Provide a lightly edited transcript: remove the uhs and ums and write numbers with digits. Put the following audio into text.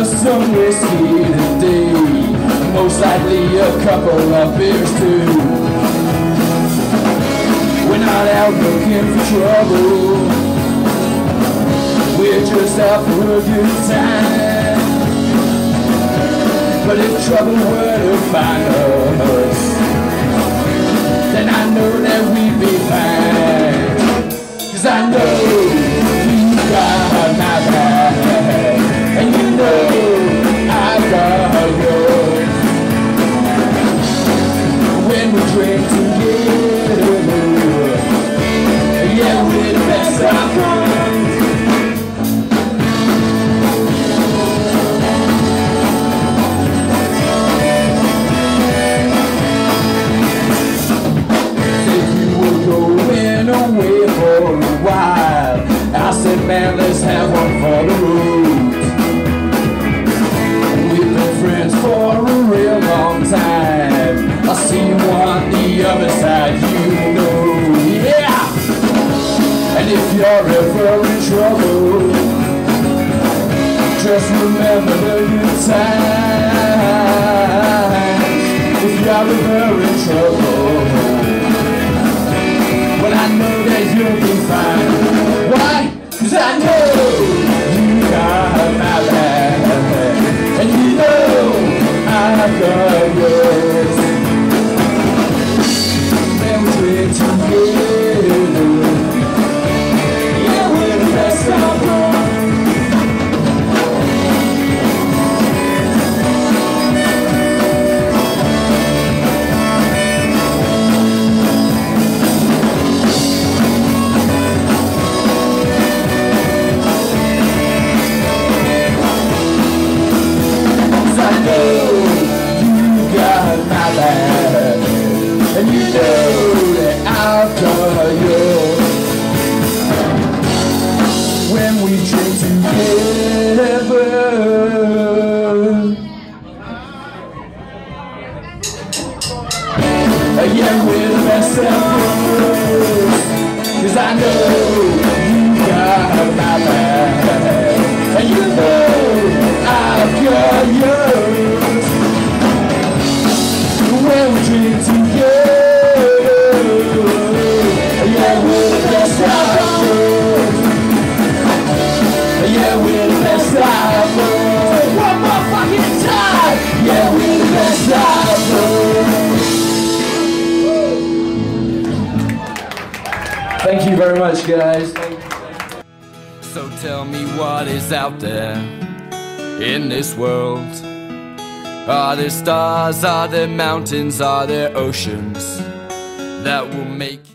us some whiskey today, most likely a couple of beers too. We're not out looking for trouble, we're just out for a good time. But if trouble were to find us, then I know that we'd be fine. 'Cause I know you got my back, and you know I got yours. When we drink together, yeah, we're the best of friends. Man, let's have one for the road. We've been friends for a real long time. I'll see you on the other side, you know. Yeah! And if you're ever in trouble, just remember the good times. If you're ever in trouble, well, I know that you'll be fine. Why? 'Cause I know you got my back, and you know I got yours. When we're together, yeah, we're the best of and you know that I'll call you. When we drink together, yeah, we're the best of bros. 'Cause I know you got my back, and you know I'll call you. Thank you very much, guys. So tell me what is out there in this world. Are there stars, are there mountains, are there oceans that will make